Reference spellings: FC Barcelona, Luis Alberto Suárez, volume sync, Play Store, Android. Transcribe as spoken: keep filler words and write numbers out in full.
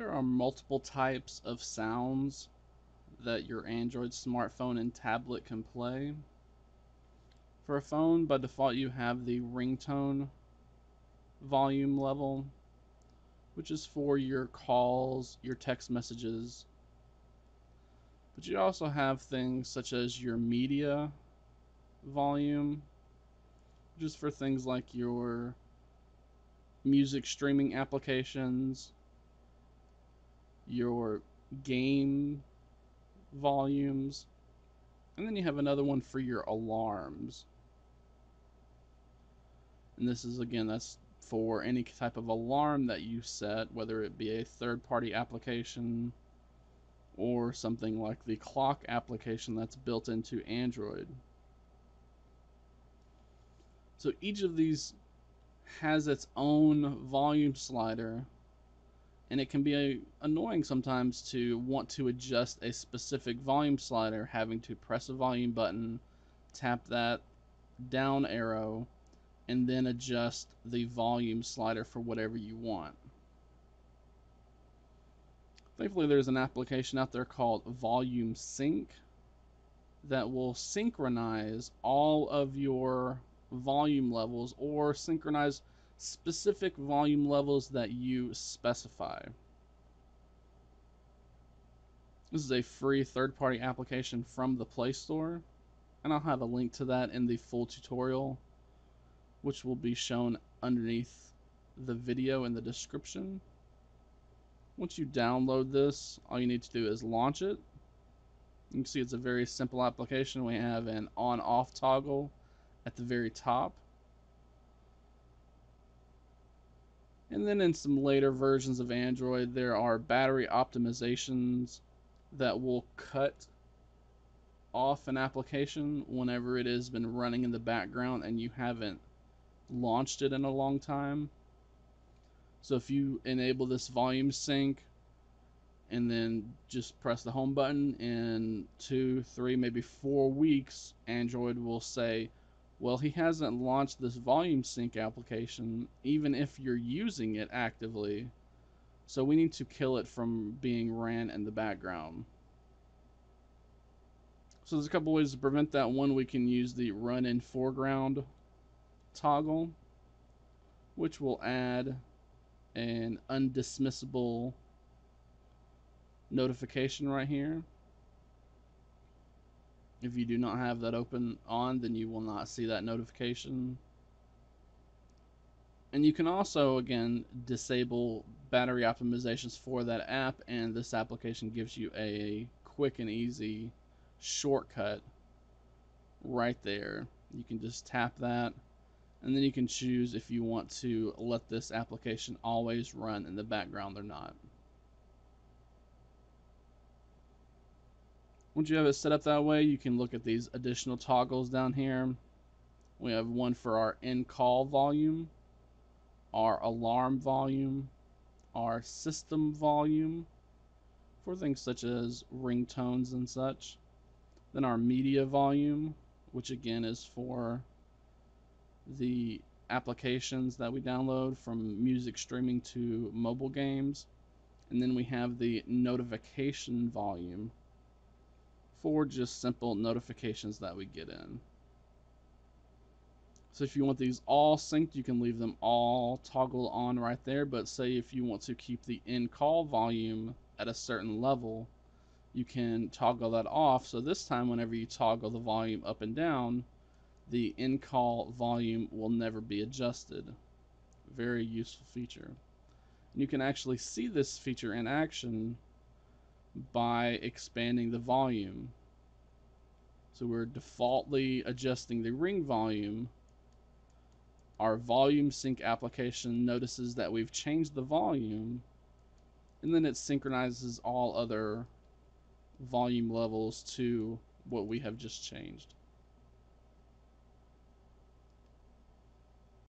There are multiple types of sounds that your Android smartphone and tablet can play. For a phone, by default you have the ringtone volume level, which is for your calls, your text messages. But you also have things such as your media volume, which is for things like your music streaming applications, your game volumes, and then you have another one for your alarms. And this is, again, that's for any type of alarm that you set, whether it be a third-party application or something like the clock application that's built into Android. So each of these has its own volume slider, and it can be annoying sometimes to want to adjust a specific volume slider, having to press a volume button, tap that down arrow, and then adjust the volume slider for whatever you want. Thankfully, there's an application out there called Volume Sync that will synchronize all of your volume levels, or synchronize specific volume levels that you specify. This is a free third-party application from the Play Store, and I'll have a link to that in the full tutorial, which will be shown underneath the video in the description. Once you download this, all you need to do is launch it. You can see it's a very simple application. We have an on-off toggle at the very top. And then in some later versions of Android, there are battery optimizations that will cut off an application whenever it has been running in the background and you haven't launched it in a long time. So if you enable this volume sync and then just press the home button, in two, three, maybe four weeks, Android will say, well, he hasn't launched this volume sync application, even if you're using it actively, so we need to kill it from being ran in the background. So there's a couple ways to prevent that. One, we can use the run in foreground toggle, which will add an undismissible notification right here. If you do not have that open on, then you will not see that notification. And you can also, again, disable battery optimizations for that app, and this application gives you a quick and easy shortcut right there. You can just tap that, and then you can choose if you want to let this application always run in the background or not. Once you have it set up that way, you can look at these additional toggles down here. We have one for our in-call volume, our alarm volume, our system volume, for things such as ringtones and such. Then our media volume, which again is for the applications that we download, from music streaming to mobile games. And then we have the notification volume, for just simple notifications that we get in. So if you want these all synced, you can leave them all toggled on right there, but say if you want to keep the in-call volume at a certain level, you can toggle that off. So this time, whenever you toggle the volume up and down, the in-call volume will never be adjusted. Very useful feature. And you can actually see this feature in action by expanding the volume. So we're defaultly adjusting the ring volume. Our volume sync application notices that we've changed the volume, and then it synchronizes all other volume levels to what we have just changed.